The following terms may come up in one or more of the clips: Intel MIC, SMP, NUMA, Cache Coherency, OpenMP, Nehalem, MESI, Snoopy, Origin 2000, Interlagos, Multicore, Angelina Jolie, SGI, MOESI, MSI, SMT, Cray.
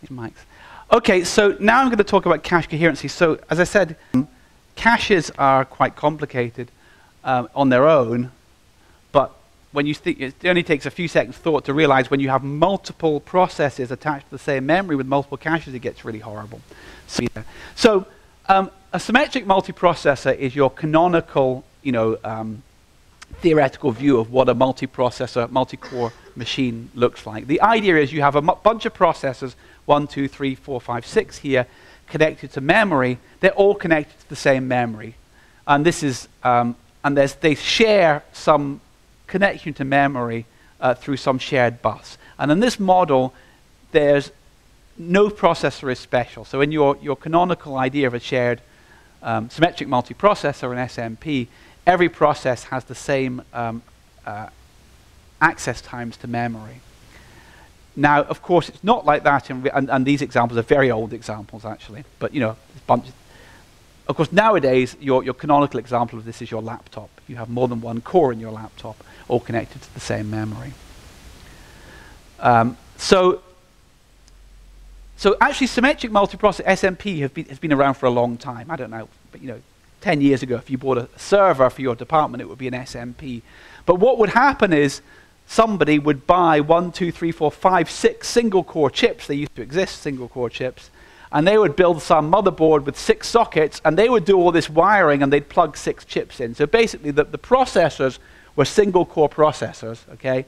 These mics. Okay, so now I'm going to talk about cache coherency. So, as I said, caches are quite complicated on their own, but when you think it only takes a few seconds thought to realize when you have multiple processes attached to the same memory with multiple caches, it gets really horrible. So, a symmetric multiprocessor is your canonical, theoretical view of what a multiprocessor, multi-core machine looks like. The idea is you have a bunch of processors, 1, 2, 3, 4, 5, 6 here, connected to memory. They're all connected to the same memory, and this is they share some connection to memory through some shared bus. And in this model, there's no processor is special. So in your canonical idea of a shared symmetric multiprocessor, an SMP, every process has the same access times to memory. Now, of course, it's not like that, and these examples are very old examples, actually. But, of course, nowadays, your canonical example of this is your laptop. You have more than one core in your laptop, all connected to the same memory. So actually, symmetric multiprocessor, SMP, has been around for a long time. I don't know, but, 10 years ago, if you bought a server for your department, it would be an SMP. But what would happen is, somebody would buy 1, 2, 3, 4, 5, 6 single-core chips. They used to exist, single-core chips. And they would build some motherboard with 6 sockets, and they would do all this wiring, and they'd plug 6 chips in. So basically, the processors were single-core processors, okay?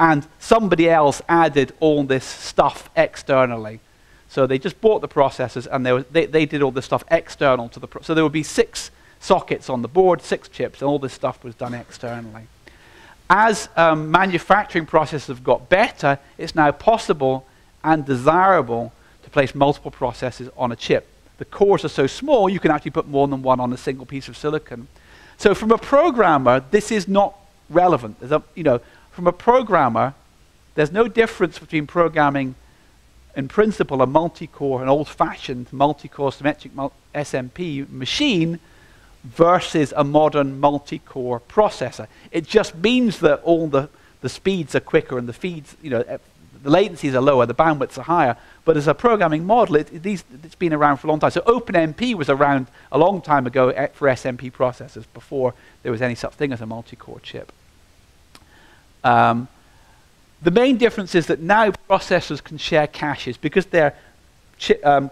And somebody else added all this stuff externally. So they just bought the processors, and they did all this stuff external to the processor. So there would be 6 sockets on the board, 6 chips, and all this stuff was done externally. As manufacturing processes have got better, it's now possible and desirable to place multiple processes on a chip. The cores are so small, you can actually put more than one on a single piece of silicon. So from a programmer, this is not relevant. From a programmer, there's no difference between programming, in principle, a multi-core, an old-fashioned multi-core symmetric SMP machine versus a modern multi-core processor. It just means that all the speeds are quicker and the feeds, the latencies are lower, the bandwidths are higher. But as a programming model, it's been around for a long time. So OpenMP was around a long time ago for SMP processors before there was any such thing as a multi-core chip. The main difference is that now processors can share caches because they're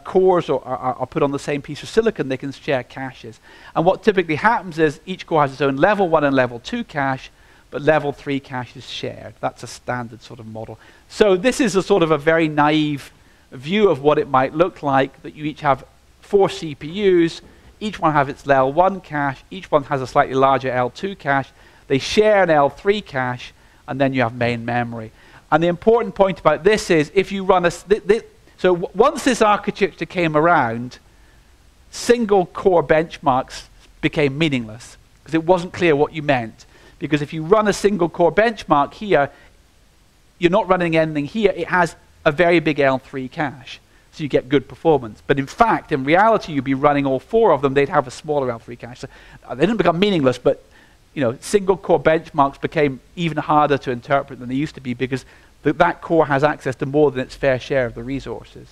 cores are put on the same piece of silicon, they can share caches. And what typically happens is each core has its own level 1 and level 2 cache, but level 3 cache is shared. That's a standard sort of model. So this is a sort of a very naive view of what it might look like, that you each have 4 CPUs, each one has its level 1 cache, each one has a slightly larger L2 cache, they share an L3 cache, and then you have main memory. And the important point about this is if you run a... once this architecture came around, single core benchmarks became meaningless because it wasn't clear what you meant. Because if you run a single core benchmark here, you're not running anything here. It has a very big L3 cache, so you get good performance. But in fact, in reality, you'd be running all 4 of them. They'd have a smaller L3 cache. So they didn't become meaningless, but single core benchmarks became even harder to interpret than they used to be because that core has access to more than its fair share of the resources.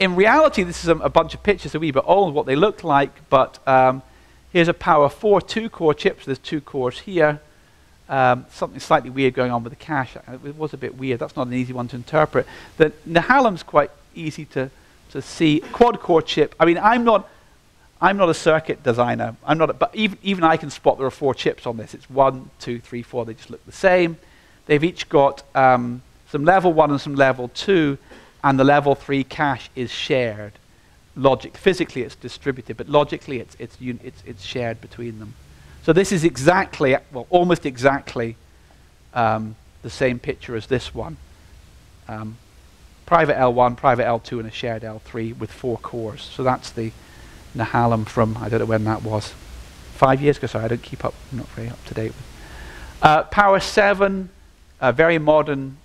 In reality, this is a bunch of pictures, a wee bit old, what they look like, but here's a Power 4 2-core chip, so there's 2 cores here. Something slightly weird going on with the cache. It was a bit weird, that's not an easy one to interpret. The Nehalum's quite easy to see. Quad-core chip, I mean, I'm not a circuit designer, but even I can spot there are 4 chips on this. It's 1, 2, 3, 4, they just look the same. They've each got some level 1 and some level 2, and the level 3 cache is shared. Physically it's distributed, but logically it's shared between them. So this is exactly, well, almost exactly the same picture as this one. Private L1, private L2, and a shared L3 with 4 cores. So that's the Nehalem from, I don't know when that was, 5 years ago, sorry, I don't keep up, I'm not very up to date with. Power 7, a very modern,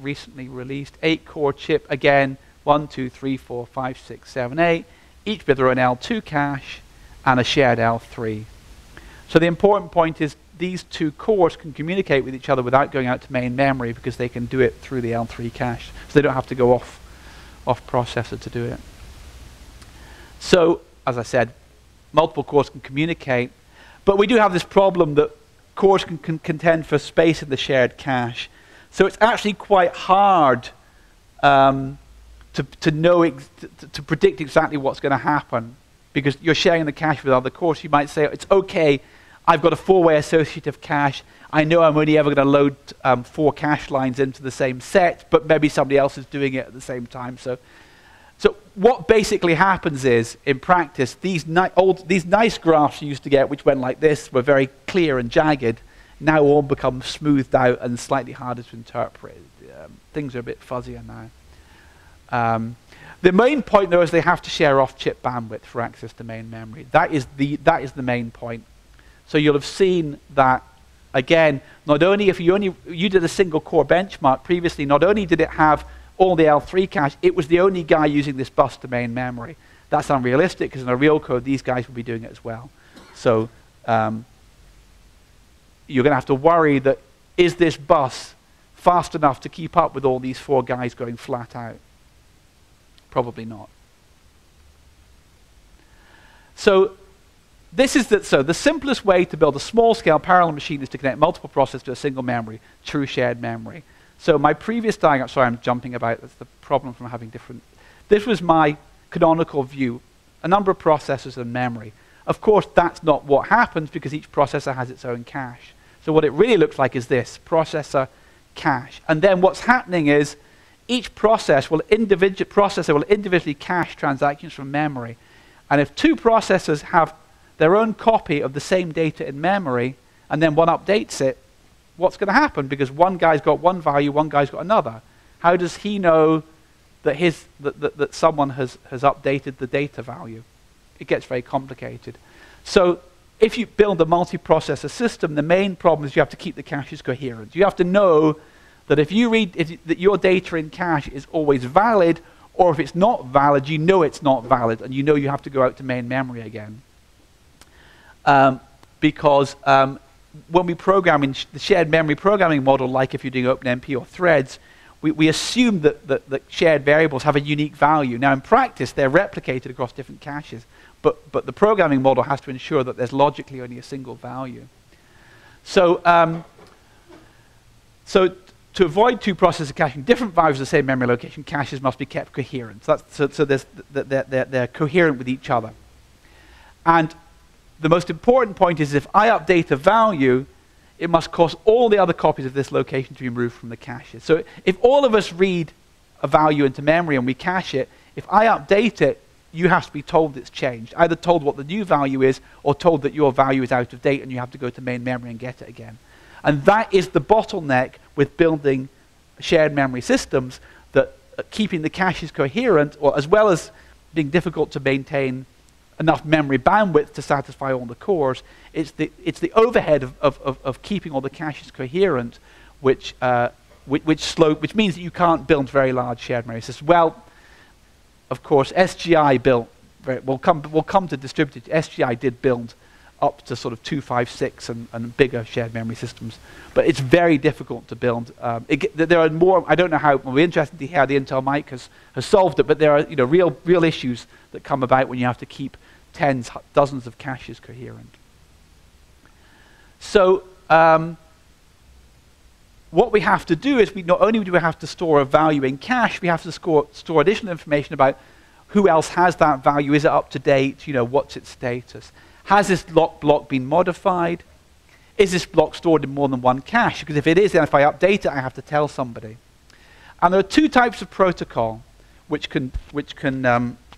recently released 8-core chip. Again, 1, 2, 3, 4, 5, 6, 7, 8. Each with their own L2 cache and a shared L3. So the important point is these two cores can communicate with each other without going out to main memory because they can do it through the L3 cache. So they don't have to go off processor to do it. So, as I said, multiple cores can communicate, but we do have this problem that cores can contend for space in the shared cache. So it's actually quite hard to predict exactly what's going to happen, because you're sharing the cache with other cores. You might say, it's okay, I've got a four-way associative cache. I know I'm only ever going to load 4 cache lines into the same set, but maybe somebody else is doing it at the same time. So what basically happens is, in practice, these nice graphs you used to get, which went like this, were very clear and jagged, now all become smoothed out and slightly harder to interpret. Things are a bit fuzzier now. The main point, though, is they have to share off-chip bandwidth for access to main memory. That is the main point. So you'll have seen that, again, not only if you did a single core benchmark previously, not only did it have all the L3 cache, it was the only guy using this bus to main memory. That's unrealistic, because in a real code, these guys will be doing it as well. So you're going to have to worry that, is this bus fast enough to keep up with all these 4 guys going flat out? Probably not. So the simplest way to build a small-scale parallel machine is to connect multiple processors to a single memory, true shared memory. So my previous diagram, sorry, I'm jumping about, that's the problem from having different, this was my canonical view, a number of processors and memory. Of course, that's not what happens because each processor has its own cache. So what it really looks like is this, processor cache. And then what's happening is each processor will individually cache transactions from memory. And if 2 processors have their own copy of the same data in memory, and then one updates it, what's going to happen? Because one guy's got one value, one guy's got another. How does he know that that someone has updated the data value? It gets very complicated. So if you build a multi-processor system, the main problem is you have to keep the caches coherent. You have to know that if you read that your data in cache is always valid, or if it's not valid, you know it's not valid, and you know you have to go out to main memory again. Because when we program in the shared memory programming model, like if you're doing OpenMP or threads, we assume that shared variables have a unique value. Now in practice, they're replicated across different caches, but the programming model has to ensure that there's logically only a single value. So to avoid 2 processors caching different values of the same memory location, caches must be kept coherent. So they're coherent with each other. And the most important point is if I update a value, it must cause all the other copies of this location to be removed from the caches. So if all of us read a value into memory and we cache it, if I update it, you have to be told it's changed. Either told what the new value is or told that your value is out of date and you have to go to main memory and get it again. And that is the bottleneck with building shared memory systems, that keeping the caches coherent, or as well as being difficult to maintain enough memory bandwidth to satisfy all the cores, it's the overhead of keeping all the caches coherent, which means that you can't build very large shared memory systems. Well, of course, SGI built. We'll come to distributed. SGI did build up to sort of 256 and bigger shared memory systems, but it's very difficult to build. There are more. I don't know how. We're interested to hear how the Intel MIC has solved it, but there are real issues that come about when you have to keep dozens of caches coherent. So what we have to do is not only do we have to store a value in cache, we have to store additional information about who else has that value, is it up to date, what's its status. Has this lock block been modified? Is this block stored in more than one cache? Because if it is, then if I update it, I have to tell somebody. And there are 2 types of protocol which can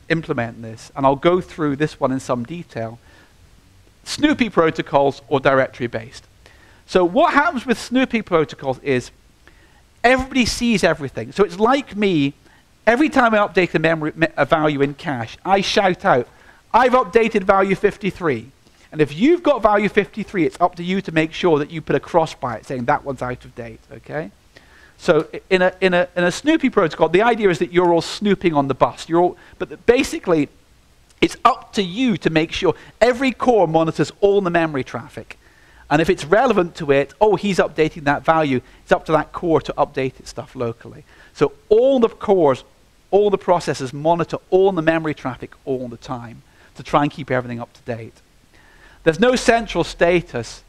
implement this, and I'll go through this one in some detail. Snoopy protocols or directory-based. So what happens with Snoopy protocols is everybody sees everything. So it's like me, every time I update a value in cache, I shout out, I've updated value 53. And if you've got value 53, it's up to you to make sure that you put a cross by it saying that one's out of date, okay? So in a Snoopy protocol, the idea is that you're all snooping on the bus. But basically, it's up to you to make sure every core monitors all the memory traffic. And if it's relevant to it, oh, he's updating that value, it's up to that core to update its stuff locally. So all the cores, all the processors monitor all the memory traffic all the time to try and keep everything up to date. There's no central status.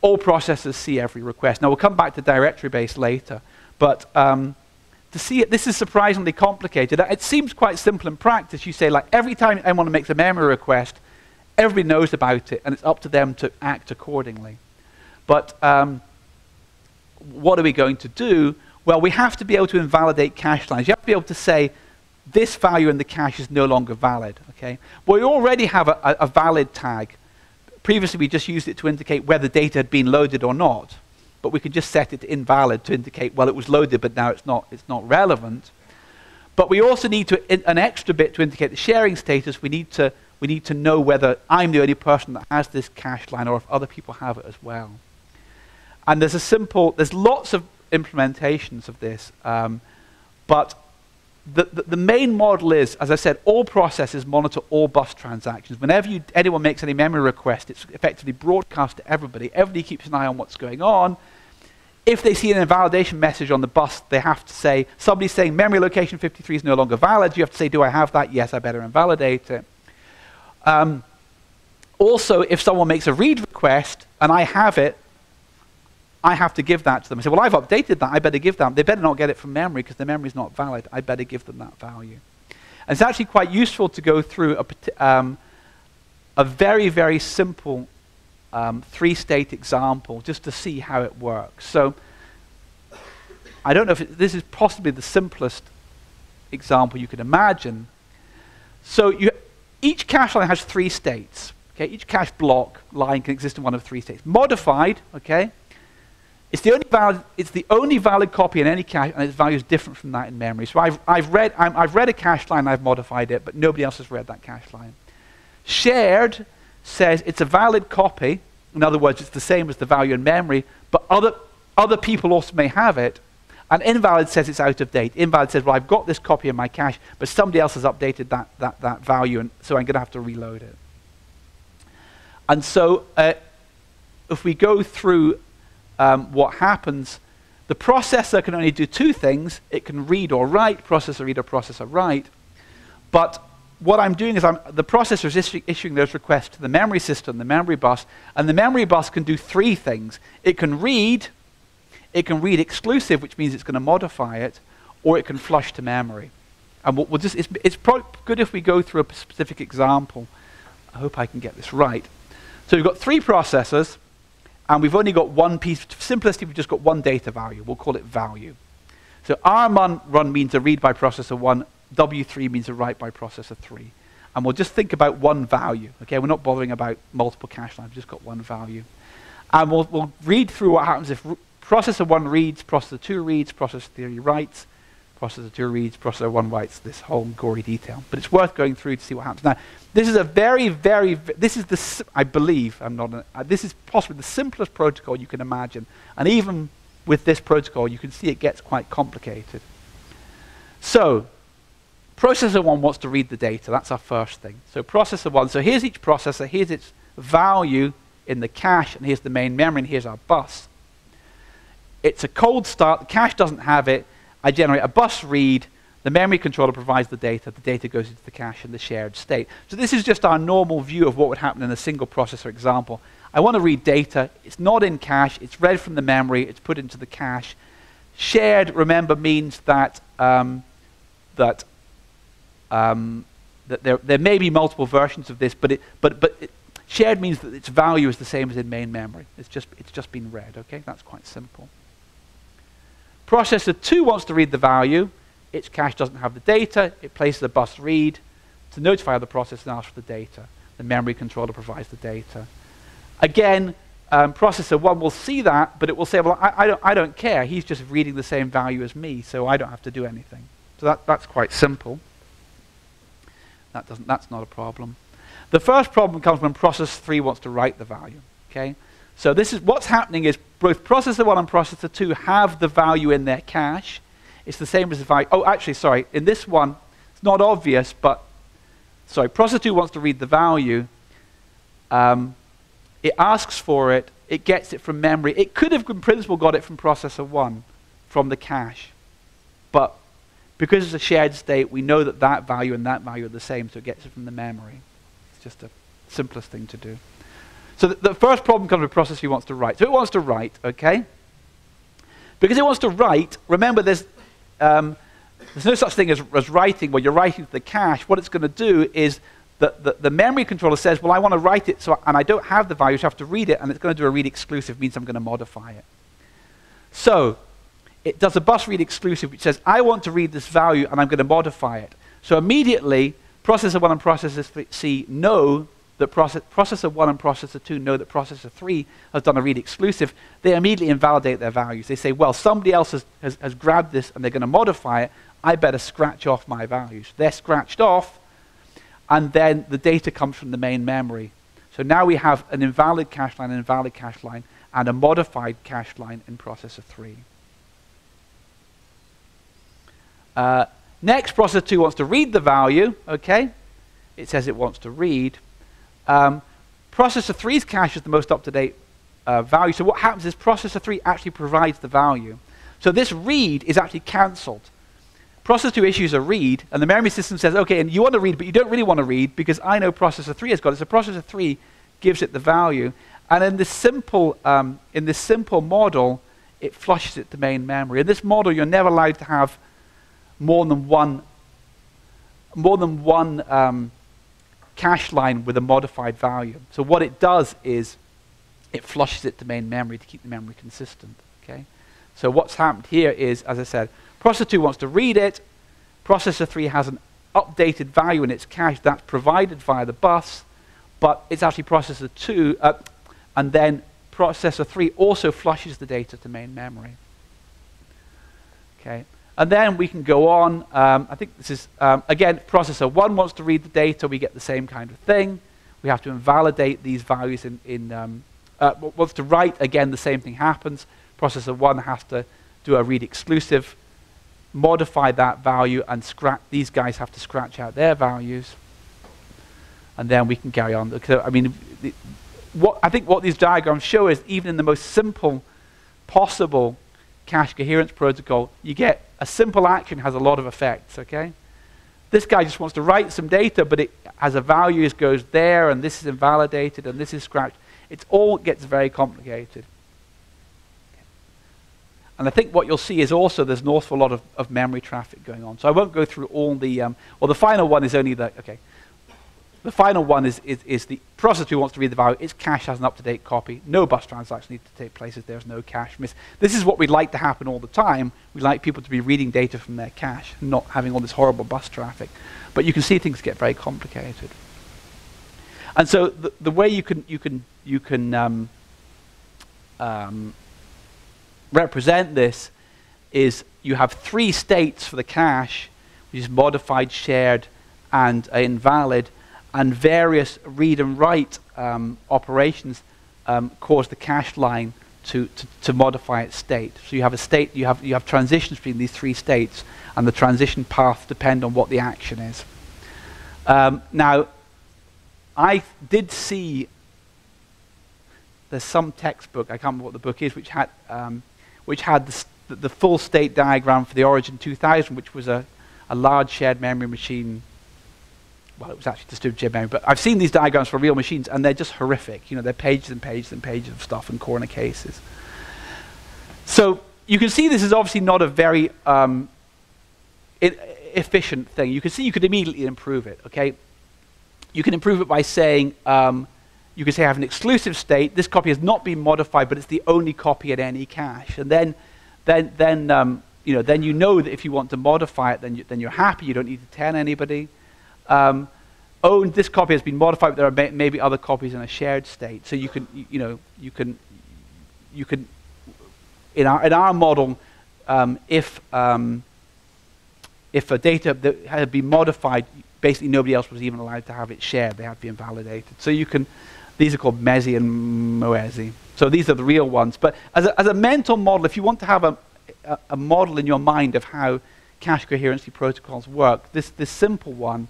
All processors see every request. Now, we'll come back to directory-based later, but to see it, this is surprisingly complicated. It seems quite simple in practice. You say, like, every time anyone makes a memory request, everybody knows about it, and it's up to them to act accordingly. But what are we going to do? Well, we have to be able to invalidate cache lines. You have to be able to say, this value in the cache is no longer valid. Okay? Well, we already have a valid tag. Previously, we just used it to indicate whether data had been loaded or not. But we could just set it to invalid to indicate, well, it was loaded, but now it's not relevant. But we also need to an extra bit to indicate the sharing status. We need to know whether I'm the only person that has this cache line or if other people have it as well. And there's lots of implementations of this, but the main model is, as I said, all processes monitor all bus transactions. Whenever anyone makes any memory request, it's effectively broadcast to everybody. Everybody keeps an eye on what's going on. If they see an invalidation message on the bus, they have to say, somebody's saying memory location 53 is no longer valid. You have to say, do I have that? Yes, I better invalidate it. Also, if someone makes a read request and I have it, I have to give that to them. I say, well, I've updated that. I better give them. They better not get it from memory because the memory is not valid. I better give them that value. And it's actually quite useful to go through a very, very simple three-state example just to see how it works. So I don't know if this is possibly the simplest example you can imagine. So each cache line has three states. Okay? Each cache block line can exist in one of three states. Modified, okay? It's the only valid copy in any cache, and its value is different from that in memory. So I've read a cache line, I've modified it, but nobody else has read that cache line. Shared says it's a valid copy. In other words, it's the same as the value in memory, but other people also may have it. And invalid says it's out of date. Invalid says, well, I've got this copy in my cache, but somebody else has updated that value, and so I'm going to have to reload it. And so if we go through what happens, the processor can only do two things. It can read or write, processor read or processor write. But what I'm doing is the processor is issuing those requests to the memory system, the memory bus, and the memory bus can do three things. It can read exclusive, which means it's going to modify it, or it can flush to memory. And it's probably good if we go through a specific example. I hope I can get this right. So we've got three processors, and we've only got one piece. For simplicity, we've just got one data value. We'll call it value. So rm1 means a read by processor 1, w3 means a write by processor 3. And we'll just think about one value. Okay, we're not bothering about multiple cache lines. We've just got one value. And we'll read through what happens if processor 1 reads, processor 2 reads, processor 3 writes, processor 2 reads, processor 1 writes, this whole gory detail. But it's worth going through to see what happens. Now, this is a very, very, this is the, I believe, I'm not, this is possibly the simplest protocol you can imagine. And even with this protocol, you can see it gets quite complicated. So, processor 1 wants to read the data. That's our first thing. So processor 1, so here's each processor, here's its value in the cache, and here's the main memory, and here's our bus. It's a cold start, the cache doesn't have it, I generate a bus read, the memory controller provides the data goes into the cache in the shared state. So this is just our normal view of what would happen in a single processor example. I want to read data, it's not in cache, it's read from the memory, it's put into the cache. Shared, remember, means that, that there may be multiple versions of this, but shared means that its value is the same as in main memory. It's just been read, okay? That's quite simple. Processor 2 wants to read the value. Its cache doesn't have the data. It places a bus read to notify the processor and ask for the data. The memory controller provides the data. Again, processor 1 will see that, but it will say, well, I don't care. He's just reading the same value as me, so I don't have to do anything. So that's quite simple. That's not a problem. The first problem comes when processor 3 wants to write the value. Okay? So this is what's happening is both processor 1 and processor 2 have the value in their cache. It's the same as the value. Oh, actually, sorry. In this one, it's not obvious, but sorry, processor 2 wants to read the value. It asks for it. It gets it from memory. It could have, in principle, got it from processor 1, from the cache. But because it's a shared state, we know that that value and that value are the same, so it gets it from the memory. It's just the simplest thing to do. So the first problem comes with processor who wants to write. So it wants to write, okay? Because it wants to write, remember there's no such thing as writing. When you're writing to the cache, what it's going to do is the memory controller says, well, I want to write it, so, and I don't have the value, so I have to read it, and it's going to do a read exclusive, means I'm going to modify it. So it does a bus read exclusive, which says, I want to read this value, and I'm going to modify it. So immediately, processor 1 and processor C know that processor 1 and processor 2 know that processor 3 has done a read exclusive. They immediately invalidate their values. They say, well, somebody else has grabbed this, and they're going to modify it. I better scratch off my values. They're scratched off, and then the data comes from the main memory. So now we have an invalid cache line, an invalid cache line, and a modified cache line in processor 3. Next, processor 2 wants to read the value, okay? It says it wants to read. Processor 3's cache is the most up-to-date value, so what happens is processor 3 actually provides the value. So this read is actually cancelled. Processor 2 issues a read, and the memory system says, okay, and you want to read, but you don't really want to read, because I know processor 3 has got it, so processor 3 gives it the value, and in this simple model, it flushes it to main memory. In this model, you're never allowed to have more than one cache line with a modified value. So what it does is it flushes it to main memory to keep the memory consistent, okay? So what's happened here is, as I said, processor 2 wants to read it. Processor 3 has an updated value in its cache that's provided via the bus, but it's actually processor 2, and then processor 3 also flushes the data to main memory. Okay, and then we can go on. I think this is, again, processor 1 wants to read the data. We get the same kind of thing. We have to invalidate these values wants to write. Again, the same thing happens. Processor 1 has to do a read exclusive, modify that value, and these guys have to scratch out their values, and then we can carry on. So, I mean, what these diagrams show is even in the most simple possible cache coherence protocol, you get a simple action has a lot of effects, okay? This guy just wants to write some data, but it has a value, it goes there, and this is invalidated, and this is scratched. It all gets very complicated. And I think what you'll see is also there's an awful lot of memory traffic going on. So I won't go through all the, well, the final one is only the, okay. The final one is the processor who wants to read the value. Its cache has an up-to-date copy. No bus transactions need to take place if there's no cache miss. This is what we'd like to happen all the time. We'd like people to be reading data from their cache, not having all this horrible bus traffic. But you can see things get very complicated. And so the way you can represent this is you have three states for the cache, which is modified, shared, and invalid, and various read and write operations cause the cache line to modify its state. So you have a state, you have transitions between these three states, and the transition paths depend on what the action is. Now, I did see there's some textbook, I can't remember what the book is, which had the full state diagram for the Origin 2000, which was a large shared memory machine. Well, it was actually distributed shared memory, but I've seen these diagrams for real machines, and they're just horrific. You know, they're pages and pages and pages of stuff and corner cases. So you can see this is obviously not a very efficient thing. You can see you could immediately improve it, okay? You can improve it by saying, you could say I have an exclusive state. This copy has not been modified, but it's the only copy at any cache. And then you know that if you want to modify it, then you're happy. You don't need to tell anybody. This copy has been modified, but there are maybe other copies in a shared state. So you can in our model, if a data that had been modified, basically nobody else was even allowed to have it shared. They had to be invalidated. So you can. These are called MESI and MOESI. So these are the real ones. But as a mental model, if you want to have a model in your mind of how cache coherency protocols work, this simple one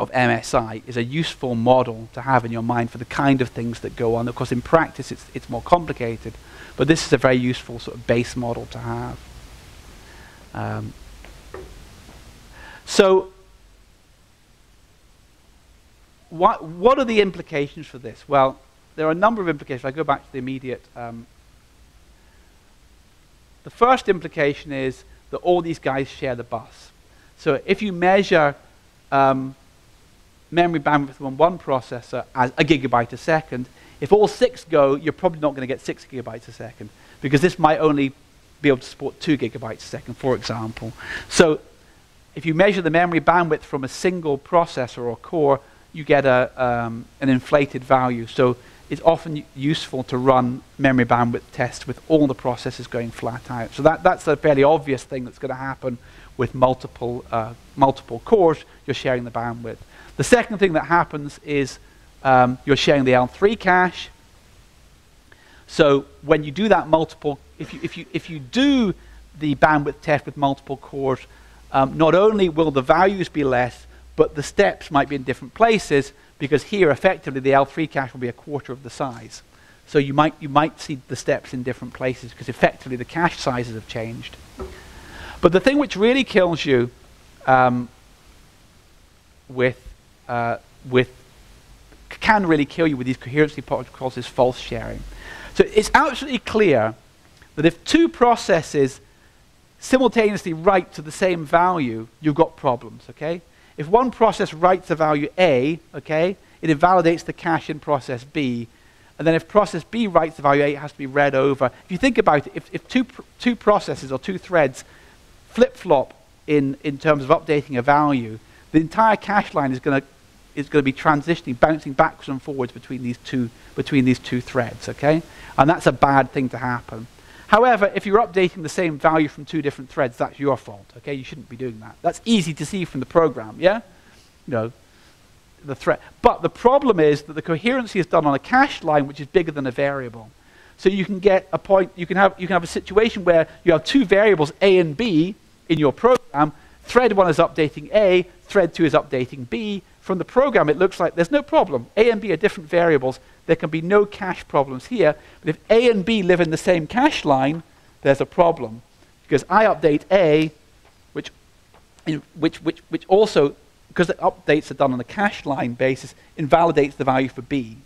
of MSI is a useful model to have in your mind for the kind of things that go on. Of course, in practice, it's more complicated, but this is a very useful sort of base model to have. So what are the implications for this? Well, there are a number of implications. I go back to the immediate. The first implication is that all these guys share the bus. So if you measure memory bandwidth on one processor as a gigabyte a second, if all six go, you're probably not going to get 6 gigabytes a second, because this might only be able to support 2 gigabytes a second, for example. So if you measure the memory bandwidth from a single processor or core, you get an inflated value. So it's often useful to run memory bandwidth tests with all the processes going flat out. So that's a fairly obvious thing that's going to happen with multiple cores. You're sharing the bandwidth. The second thing that happens is you're sharing the L3 cache. So when you do that multiple, if you do the bandwidth test with multiple cores, not only will the values be less, but the steps might be in different places, because here effectively the L3 cache will be a quarter of the size. So you might see the steps in different places because effectively the cache sizes have changed. But the thing which really kills you can really kill you with these coherency protocols is false sharing. So it's absolutely clear that if two processes simultaneously write to the same value, you've got problems, okay? If one process writes the value A, okay, it invalidates the cache in process B. And then if process B writes the value A, it has to be read over. If you think about it, if two processes or two threads flip-flop in terms of updating a value, the entire cache line is going to be transitioning, bouncing backwards and forwards between these two threads, okay? And that's a bad thing to happen. However, if you're updating the same value from two different threads, that's your fault, okay? You shouldn't be doing that. That's easy to see from the program, yeah? No, the thread. But the problem is that the coherency is done on a cache line which is bigger than a variable. So you can get a point, you can have a situation where you have two variables, A and B, in your program. Thread one is updating A, thread two is updating B. From the program, it looks like there's no problem. A and B are different variables. There can be no cache problems here. But if A and B live in the same cache line, there's a problem. Because I update A, which also, because the updates are done on a cache line basis, invalidates the value for B.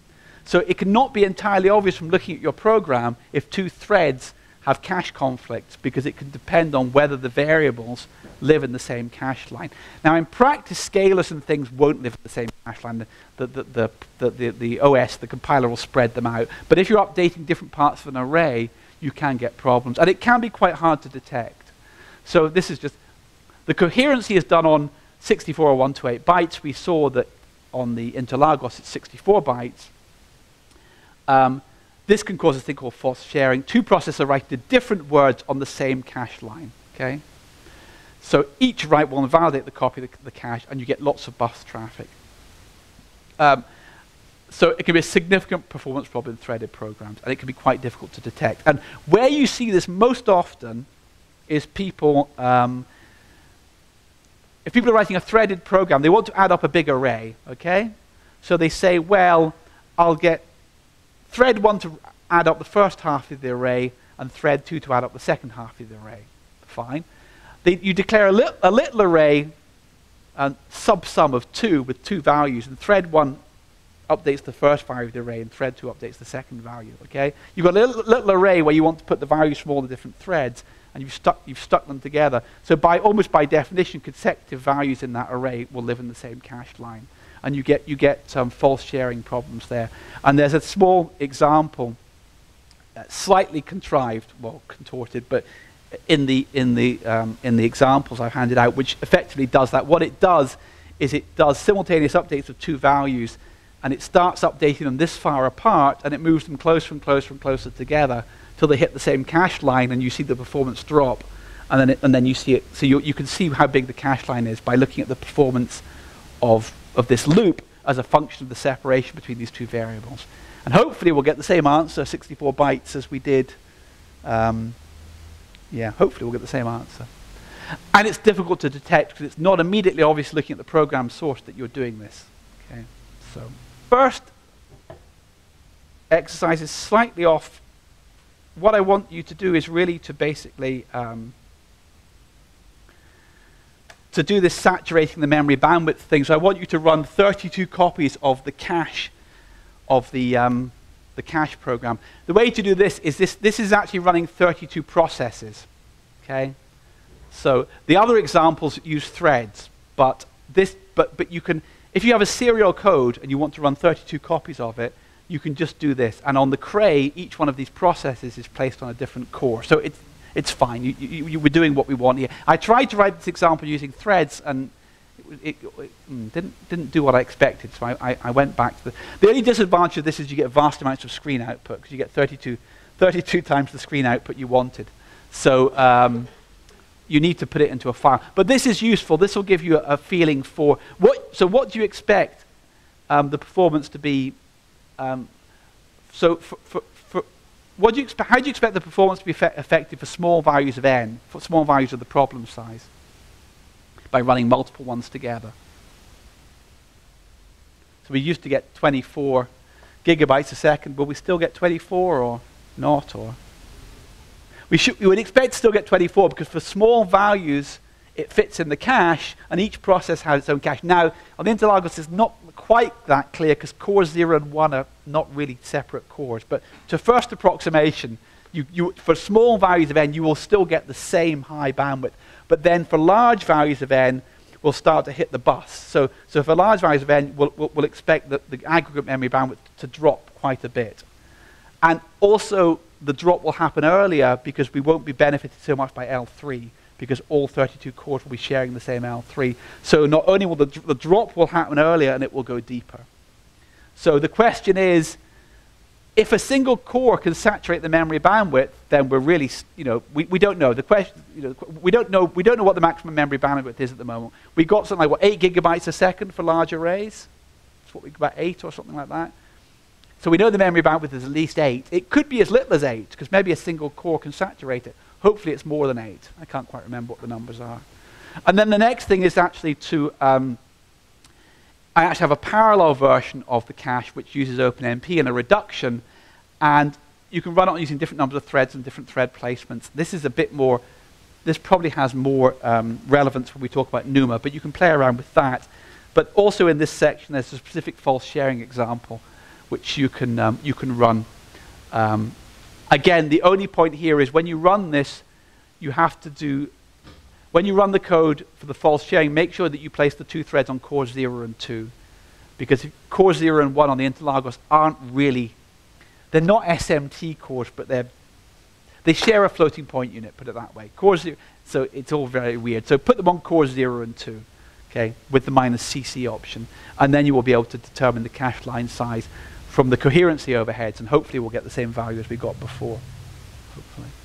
So it cannot be entirely obvious from looking at your program if two threads have cache conflicts, because it can depend on whether the variables live in the same cache line. Now, in practice, scalars and things won't live in the same cache line. The OS, the compiler, will spread them out. But if you're updating different parts of an array, you can get problems. And it can be quite hard to detect. So this is just, the coherency is done on 64 or 128 bytes. We saw that on the Interlagos, it's 64 bytes. This can cause a thing called false sharing. Two processors write the different words on the same cache line, okay? So each write will invalidate the copy of the cache, and you get lots of bus traffic. So it can be a significant performance problem in threaded programs, and it can be quite difficult to detect. And where you see this most often is people, if people are writing a threaded program, they want to add up a big array, okay? So they say, well, I'll get thread one to add up the first half of the array, and thread two to add up the second half of the array. Fine. You declare a little array, and subsum of two with two values, and thread one updates the first value of the array, and thread two updates the second value. Okay. You've got a little array where you want to put the values from all the different threads, and you've stuck them together. So almost by definition, consecutive values in that array will live in the same cache line. And you get false sharing problems there. And there's a small example, slightly contrived, well, contorted, but in the examples I've handed out, which effectively does that. What it does is it does simultaneous updates of two values, and it starts updating them this far apart, and it moves them closer and closer and closer together till they hit the same cache line, and you see the performance drop, and then you see it. So you can see how big the cache line is by looking at the performance of this loop as a function of the separation between these two variables. And hopefully we'll get the same answer, 64 bytes, as we did. Yeah, hopefully we'll get the same answer. And it's difficult to detect because it's not immediately obvious looking at the program source that you're doing this. Okay. So first exercise is slightly off. What I want you to do is really to basically to do this saturating the memory bandwidth thing. So I want you to run 32 copies of the cache of the cache program. The way to do this is this is actually running 32 processes. Okay? So the other examples use threads, but this but you can, if you have a serial code and you want to run 32 copies of it, you can just do this. And on the Cray, each one of these processes is placed on a different core. So it's fine. We're doing what we want here. I tried to write this example using threads, and it didn't do what I expected. So I went back to the only disadvantage of this is you get vast amounts of screen output, because you get 32 times the screen output you wanted. So you need to put it into a file. But this is useful. This will give you a feeling for what. So what do you expect the performance to be? So for what do you how do you expect the performance to be effective for small values of n, for small values of the problem size, by running multiple ones together? So we used to get 24 gigabytes a second. Will we still get 24 or not? Or we would expect to still get 24, because for small values it fits in the cache, and each process has its own cache. Now, on Interlagos, it's not quite that clear, because cores 0 and 1 are not really separate cores. But to first approximation, for small values of n, you will still get the same high bandwidth. But then for large values of n, we'll start to hit the bus. So for large values of n, we'll expect the aggregate memory bandwidth to drop quite a bit. And also, the drop will happen earlier, because we won't be benefited so much by L3, because all 32 cores will be sharing the same L3. So not only will the drop will happen earlier, and it will go deeper. So the question is, if a single core can saturate the memory bandwidth, then we're really, we don't know. The question, we don't know what the maximum memory bandwidth is at the moment. We got something like, what, 8 gigabytes a second for large arrays? That's what we got, about 8 or something like that. So we know the memory bandwidth is at least 8. It could be as little as 8, because maybe a single core can saturate it. Hopefully it's more than 8. I can't quite remember what the numbers are. And then the next thing is actually to, I actually have a parallel version of the cache which uses OpenMP and a reduction, and you can run it using different numbers of threads and different thread placements. This is a bit more, this probably has more relevance when we talk about NUMA, but you can play around with that. But also in this section there's a specific false sharing example which you can run. Again, the only point here is when you run this, you have to do, when you run the code for the false sharing, make sure that you place the two threads on cores 0 and 2. Because cores 0 and 1 on the Interlagos aren't really, they're not SMT cores, but they share a floating point unit, put it that way. Core 0, so it's all very weird. So put them on cores 0 and 2. With the -cc option, and then you will be able to determine the cache line size from the coherency overheads, and hopefully we'll get the same value as we got before, hopefully.